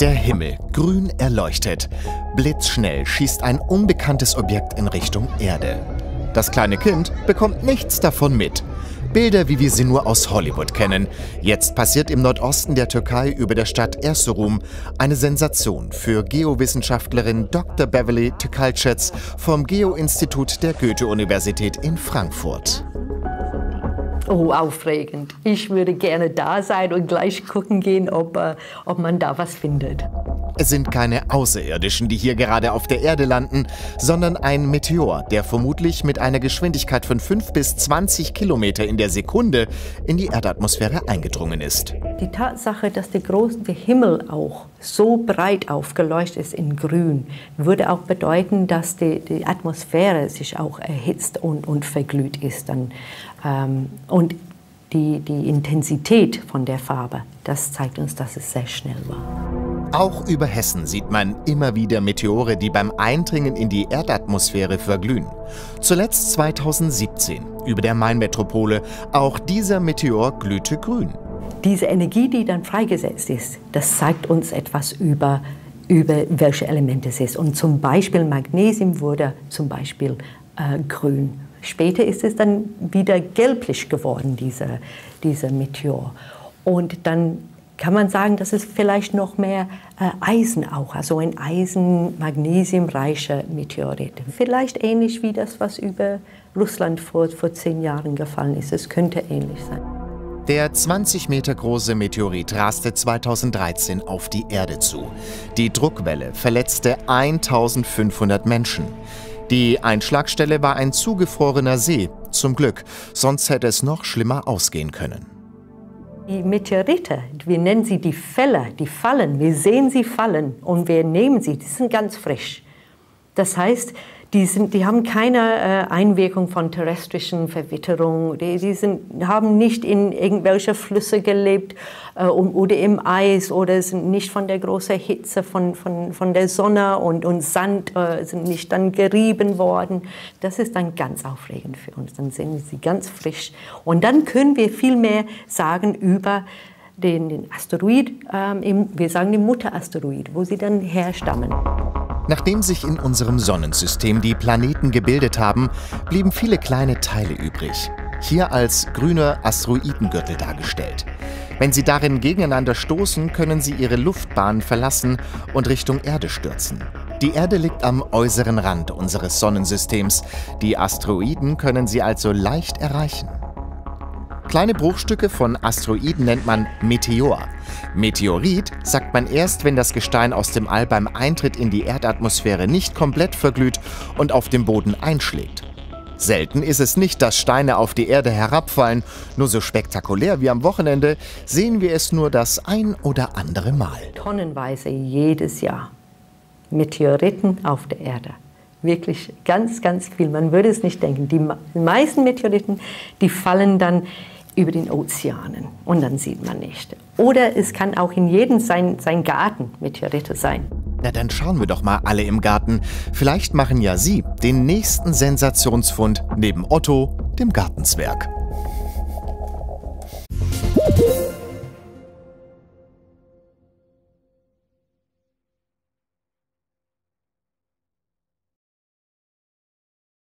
Der Himmel, grün erleuchtet. Blitzschnell schießt ein unbekanntes Objekt in Richtung Erde. Das kleine Kind bekommt nichts davon mit. Bilder, wie wir sie nur aus Hollywood kennen. Jetzt passiert im Nordosten der Türkei über der Stadt Erzurum eine Sensation für Geowissenschaftlerin Dr. Beverly Tikalçets vom Geo-Institut der Goethe-Universität in Frankfurt. Oh, aufregend. Ich würde gerne da sein und gleich gucken gehen, ob man da was findet. Es sind keine Außerirdischen, die hier gerade auf der Erde landen, sondern ein Meteor, der vermutlich mit einer Geschwindigkeit von 5 bis 20 Kilometer in der Sekunde in die Erdatmosphäre eingedrungen ist. Die Tatsache, dass der Himmel auch so breit aufgeleuchtet ist in grün, würde auch bedeuten, dass die Atmosphäre sich auch erhitzt und verglüht ist. Und die Intensität von der Farbe, das zeigt uns, dass es sehr schnell war. Auch über Hessen sieht man immer wieder Meteore, die beim Eindringen in die Erdatmosphäre verglühen. Zuletzt 2017 über der Mainmetropole. Auch dieser Meteor glühte grün. Diese Energie, die dann freigesetzt ist, das zeigt uns etwas über welche Elemente es ist. Und zum Beispiel Magnesium wurde zum Beispiel grün. Später ist es dann wieder gelblich geworden, dieser Meteor. Und dann kann man sagen, dass es vielleicht noch mehr Eisen auch, also ein Eisen-Magnesium-reicher Meteorit. Vielleicht ähnlich wie das, was über Russland vor 10 Jahren gefallen ist. Es könnte ähnlich sein. Der 20 Meter große Meteorit raste 2013 auf die Erde zu. Die Druckwelle verletzte 1500 Menschen. Die Einschlagstelle war ein zugefrorener See, zum Glück. Sonst hätte es noch schlimmer ausgehen können. Die Meteorite, wir nennen sie die Fälle, die fallen. Wir sehen sie fallen und wir nehmen sie. Die sind ganz frisch. Das heißt, die haben keine Einwirkung von terrestrischen Verwitterungen. Die haben nicht in irgendwelche Flüsse gelebt oder im Eis oder sind nicht von der großen Hitze von der Sonne und Sand sind nicht dann gerieben worden. Das ist dann ganz aufregend für uns. Dann sehen wir sie ganz frisch. Und dann können wir viel mehr sagen über den Asteroid, wir sagen den Mutterasteroid, wo sie dann herstammen. Nachdem sich in unserem Sonnensystem die Planeten gebildet haben, blieben viele kleine Teile übrig. Hier als grüner Asteroidengürtel dargestellt. Wenn sie darin gegeneinander stoßen, können sie ihre Luftbahn verlassen und Richtung Erde stürzen. Die Erde liegt am äußeren Rand unseres Sonnensystems. Die Asteroiden können sie also leicht erreichen. Kleine Bruchstücke von Asteroiden nennt man Meteor. Meteorit sagt man erst, wenn das Gestein aus dem All beim Eintritt in die Erdatmosphäre nicht komplett verglüht und auf dem Boden einschlägt. Selten ist es nicht, dass Steine auf die Erde herabfallen. Nur so spektakulär wie am Wochenende sehen wir es nur das ein oder andere Mal. Tonnenweise jedes Jahr Meteoriten auf der Erde. Wirklich ganz, ganz viel. Man würde es nicht denken. Die meisten Meteoriten, die fallen dann über den Ozeanen und dann sieht man nicht. Oder es kann auch in jedem sein Garten Meteorite sein. Na, dann schauen wir doch mal alle im Garten. Vielleicht machen ja Sie den nächsten Sensationsfund neben Otto, dem Gartenzwerg.